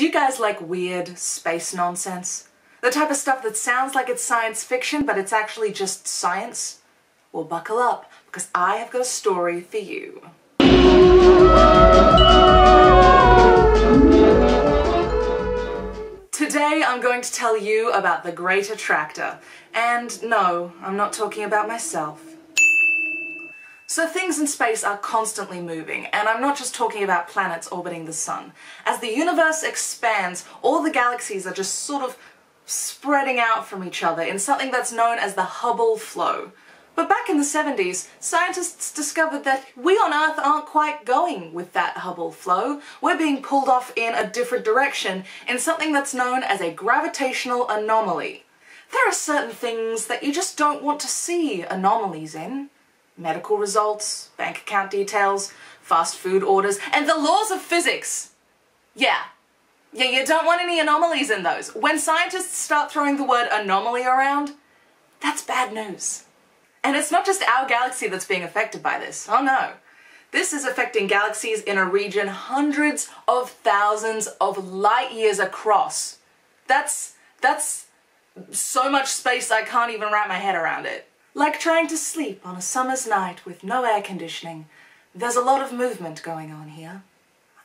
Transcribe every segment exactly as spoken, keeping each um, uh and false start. Do you guys like weird space nonsense? The type of stuff that sounds like it's science fiction, but it's actually just science? Well, buckle up, because I have got a story for you. Today I'm going to tell you about The Great Attractor. And no, I'm not talking about myself. So things in space are constantly moving, and I'm not just talking about planets orbiting the sun. As the universe expands, all the galaxies are just sort of spreading out from each other in something that's known as the Hubble flow. But back in the seventies, scientists discovered that we on Earth aren't quite going with that Hubble flow. We're being pulled off in a different direction in something that's known as a gravitational anomaly. There are certain things that you just don't want to see anomalies in. Medical results, bank account details, fast food orders, and the laws of physics. Yeah. Yeah, you don't want any anomalies in those. When scientists start throwing the word anomaly around, that's bad news. And it's not just our galaxy that's being affected by this. Oh no. This is affecting galaxies in a region hundreds of thousands of light years across. That's, that's so much space I can't even wrap my head around it. Like trying to sleep on a summer's night with no air conditioning. There's a lot of movement going on here.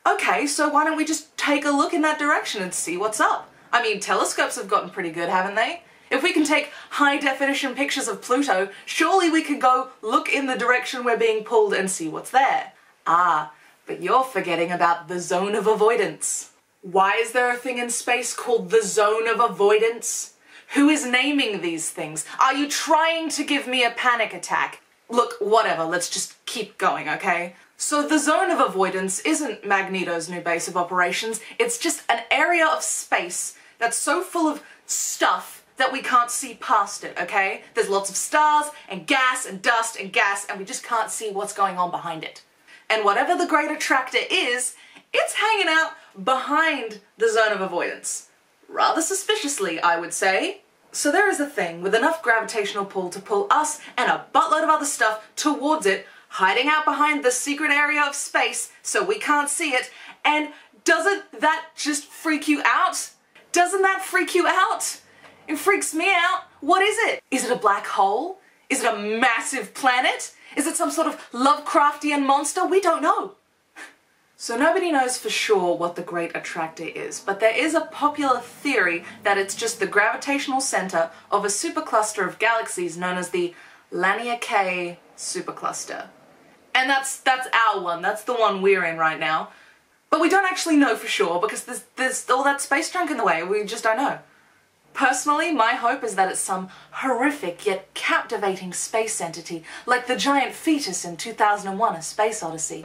Okay, so why don't we just take a look in that direction and see what's up? I mean, telescopes have gotten pretty good, haven't they? If we can take high-definition pictures of Pluto, surely we can go look in the direction we're being pulled and see what's there. Ah, but you're forgetting about the zone of avoidance. Why is there a thing in space called the zone of avoidance? Who is naming these things? Are you trying to give me a panic attack? Look, whatever, let's just keep going, okay? So the zone of avoidance isn't Magneto's new base of operations, it's just an area of space that's so full of stuff that we can't see past it, okay? There's lots of stars and gas and dust and gas and we just can't see what's going on behind it. And whatever the Great Attractor is, it's hanging out behind the zone of avoidance. Rather suspiciously, I would say. So there is a thing with enough gravitational pull to pull us and a buttload of other stuff towards it, hiding out behind the secret area of space so we can't see it, and doesn't that just freak you out? Doesn't that freak you out? It freaks me out. What is it? Is it a black hole? Is it a massive planet? Is it some sort of Lovecraftian monster? We don't know. So nobody knows for sure what the Great Attractor is, but there is a popular theory that it's just the gravitational center of a supercluster of galaxies known as the Laniakea Supercluster. And that's that's our one, that's the one we're in right now. But we don't actually know for sure because there's, there's all that space junk in the way, we just don't know. Personally, my hope is that it's some horrific yet captivating space entity, like the giant fetus in two thousand one, A Space Odyssey.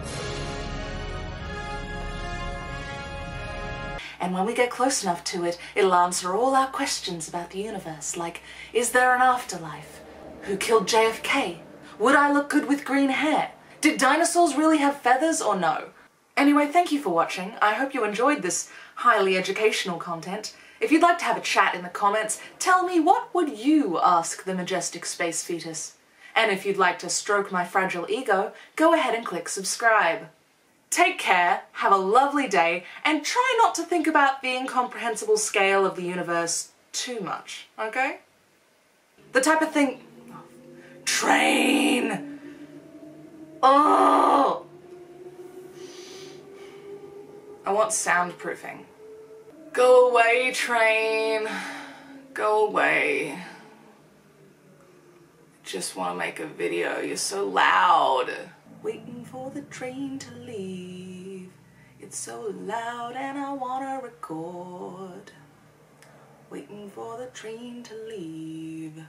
And when we get close enough to it, it'll answer all our questions about the universe, like, is there an afterlife? Who killed J F K? Would I look good with green hair? Did dinosaurs really have feathers or no? Anyway, thank you for watching. I hope you enjoyed this highly educational content. If you'd like to have a chat in the comments, tell me what would you ask the majestic space fetus? And if you'd like to stroke my fragile ego, go ahead and click subscribe. Take care, have a lovely day, and try not to think about the incomprehensible scale of the universe too much, okay? The type of thing... Oh. Train! Oh! I want soundproofing. Go away, train. Go away. Just want to make a video. You're so loud. Waiting for the train to leave. It's so loud and I want to record. Waiting for the train to leave.